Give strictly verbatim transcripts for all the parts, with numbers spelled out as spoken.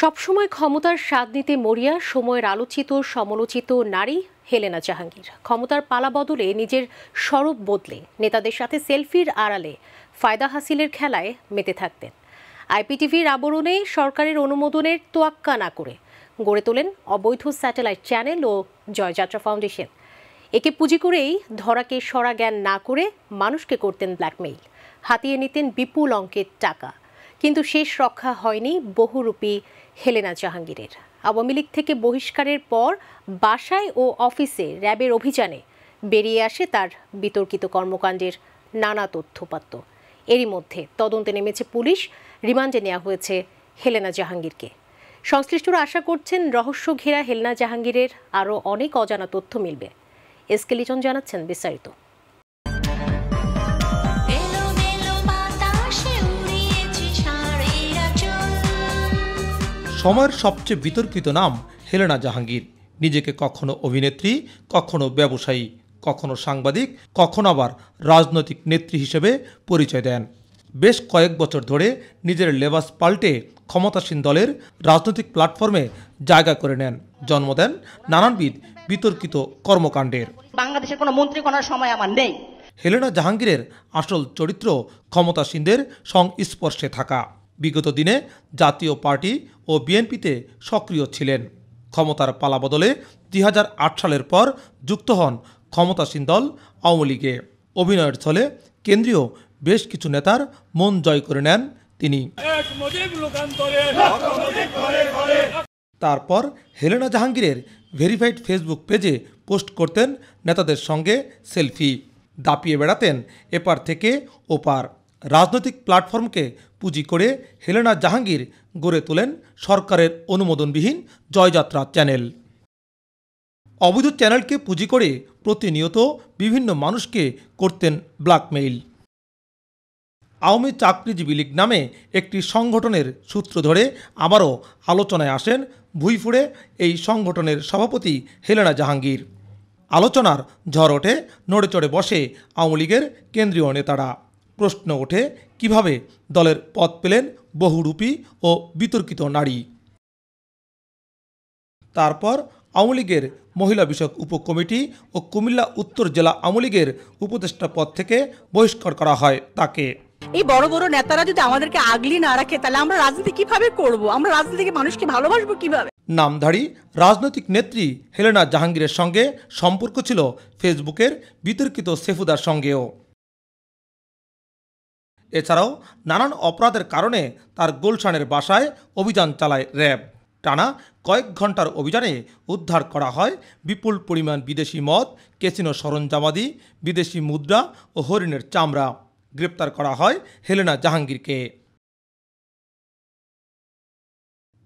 সবসময় ক্ষমতার স্বাদ নিতে মরিয়া সময়ের আলোচিত সমালোচিত নারী হেলেনা জাহাঙ্গীর ক্ষমতার পালা বদলে নিজের স্বরূপ বদলে নেতাদের সাথে সেলফির আড়ালে ফায়দা হাসিলের খেলায় মেতে থাকতেন। আইপিটিভির আবরণে সরকারের অনুমোদনের তোয়াক্কা না করে গড়ে তোলেন অবৈধ স্যাটেলাইট চ্যানেল ও জয়যাত্রা ফাউন্ডেশন। একে পুঁজি করেই ধরাকে সরা জ্ঞান না করে মানুষকে করতেন ব্ল্যাকমেইল, হাতিয়ে নিতেন বিপুল অঙ্কের টাকা। কিন্তু শেষ রক্ষা হয়নি বহুরূপী হেলেনা জাহাঙ্গীরের। আওয়ামী লীগ থেকে বহিষ্কারের পর বাসায় ও অফিসে র্যাবের অভিযানে বেরিয়ে আসে তার বিতর্কিত কর্মকাণ্ডের নানা তথ্যপাত্র। এরই মধ্যে তদন্তে নেমেছে পুলিশ, রিমান্ডে নেওয়া হয়েছে হেলেনা জাহাঙ্গীরকে। সংশ্লিষ্টরা আশা করছেন রহস্য ঘেরা হেলেনা জাহাঙ্গীরের আরও অনেক অজানা তথ্য মিলবে। এসকেলিজন জানাচ্ছেন বিস্তারিত। সময়ের সবচেয়ে বিতর্কিত নাম হেলেনা জাহাঙ্গীর। নিজেকে কখনো অভিনেত্রী, কখনো ব্যবসায়ী, কখনো সাংবাদিক, কখনো আবার রাজনৈতিক নেত্রী হিসেবে পরিচয় দেন। বেশ কয়েক বছর ধরে নিজের লেবাস পাল্টে ক্ষমতাসীন দলের রাজনৈতিক প্ল্যাটফর্মে জায়গা করে নেন, জন্ম দেন নানানবিধ বিতর্কিত কর্মকাণ্ডের। বাংলাদেশের কোনো মন্ত্রী করার সময় আমার নেই। হেলেনা জাহাঙ্গীরের আসল চরিত্র ক্ষমতাসীনদের সংস্পর্শে থাকা। বিগত দিনে জাতীয় পার্টি ও বিএনপিতে সক্রিয় ছিলেন। ক্ষমতার পালা বদলে দুই হাজার আট সালের পর যুক্ত হন ক্ষমতাসীন দল আওয়ামী লীগে। অভিনয়ের ছলে কেন্দ্রীয় বেশ কিছু নেতার মন জয় করে নেন তিনি। তারপর হেলেনা জাহাঙ্গীরের ভেরিফাইড ফেসবুক পেজে পোস্ট করতেন নেতাদের সঙ্গে সেলফি, দাপিয়ে বেড়াতেন এপার থেকে ওপার। রাজনৈতিক প্ল্যাটফর্মকে পুঁজি করে হেলেনা জাহাঙ্গীর গড়ে তোলেন সরকারের অনুমোদনবিহীন জয়যাত্রা চ্যানেল। অবৈধ চ্যানেলকে পুঁজি করে প্রতিনিয়ত বিভিন্ন মানুষকে করতেন ব্ল্যাকমেইল। আওয়ামী চাকরিজীবী লীগ নামে একটি সংগঠনের সূত্র ধরে আবারও আলোচনায় আসেন ভুইফুড়ে এই সংগঠনের সভাপতি হেলেনা জাহাঙ্গীর। আলোচনার ঝড় ওঠে, নড়ে চড়ে বসে আওয়ামী লীগের কেন্দ্রীয় নেতারা। প্রশ্ন ওঠে কিভাবে দলের পদ পেলেন বহুরূপী ও বিতর্কিত নারী। তারপর আওয়ামী লীগের মহিলা বিষয়ক উপকমিটি ও কুমিল্লা উত্তর জেলা আওয়ামী লীগের উপদেষ্টা পদ থেকে বহিষ্কার করা হয় তাকে। এই বড় বড় নেতারা যদি আমাদেরকে আগলি না রাখে তাহলে আমরা রাজনীতি কিভাবে করব? আমরা রাজনীতিকে মানুষকে ভালোবাসবো কিভাবে? নামধারী রাজনৈতিক নেত্রী হেলেনা জাহাঙ্গীরের সঙ্গে সম্পর্ক ছিল ফেসবুকের বিতর্কিত সেফুদার সঙ্গেও। এছাড়াও নানান অপরাধের কারণে তার গুলশানের বাসায় অভিযান চালায় র্যাব। টানা কয়েক ঘন্টার অভিযানে উদ্ধার করা হয় বিপুল পরিমাণ বিদেশি মদ, ক্যাসিনো সরঞ্জামাদি, বিদেশি মুদ্রা ও হরিণের চামড়া। গ্রেপ্তার করা হয় হেলেনা জাহাঙ্গীরকে।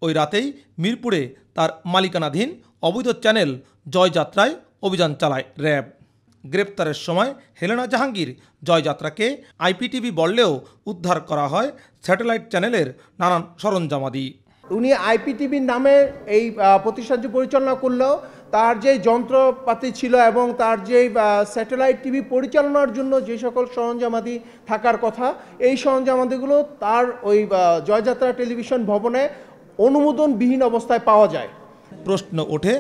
ওই রাতেই মিরপুরে তার মালিকানাধীন অবৈধ চ্যানেল জয়যাত্রায় অভিযান চালায় র্যাব। গ্রেপ্তারের সময় হেলেনা জাহাঙ্গীর জয়যাত্রাকে আইপিটিভি বললেও উদ্ধার করা হয় স্যাটেলাইট চ্যানেলের নানান সরঞ্জামাদি। উনি আইপিটিভির নামে এই প্রতিষ্ঠানটি পরিচালনা করলেও তার যে যন্ত্রপাতি ছিল এবং তার যে স্যাটেলাইট টিভি পরিচালনার জন্য যে সকল সরঞ্জামাদি থাকার কথা, এই সরঞ্জামাদিগুলো তার ওই জয়যাত্রা টেলিভিশন ভবনে অনুমোদনবিহীন অবস্থায় পাওয়া যায়। প্রশ্ন ওঠে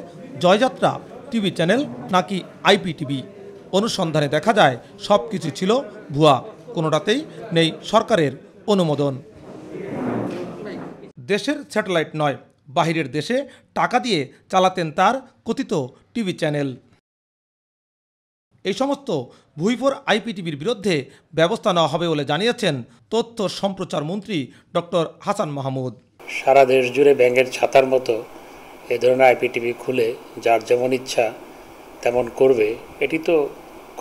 জয়যাত্রা টিভি চ্যানেল নাকি আইপিটিভি? অনুসন্ধানে দেখা যায় সব কিছু ছিল ভুয়া, কোনোটাতেই নেই সরকারের অনুমোদন। দেশের স্যাটেলাইট নয়, বাহিরের দেশে টাকা দিয়ে চালাতেন তার কথিত টিভি চ্যানেল। এই সমস্ত ভুইফোর আইপিটিভির বিরুদ্ধে ব্যবস্থা নেওয়া হবে বলে জানিয়েছেন তথ্য সম্প্রচার মন্ত্রী ডক্টর হাসান মাহমুদ। সারা দেশ জুড়ে ব্যাংকের ছাতার মতো এ ধরনের আইপিটিভি খুলে যার যেমন ইচ্ছা তেমন করবে, এটি তো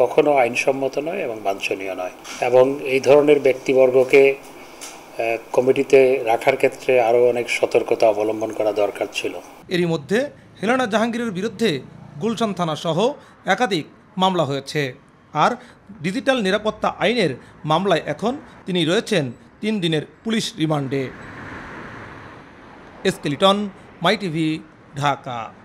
কখনো আইনসম্মত নয় এবং বাঞ্ছনীয় নয়। এবং এই ধরনের ব্যক্তিবর্গকে কমিটিতে রাখার ক্ষেত্রে আরও অনেক সতর্কতা অবলম্বন করা দরকার ছিল। এরই মধ্যে হেলেনা জাহাঙ্গীরের বিরুদ্ধে গুলশান থানা সহ একাধিক মামলা হয়েছে। আর ডিজিটাল নিরাপত্তা আইনের মামলায় এখন তিনি রয়েছেন তিন দিনের পুলিশ রিমান্ডে। এসকেলিটন, মাই টিভি, ঢাকা।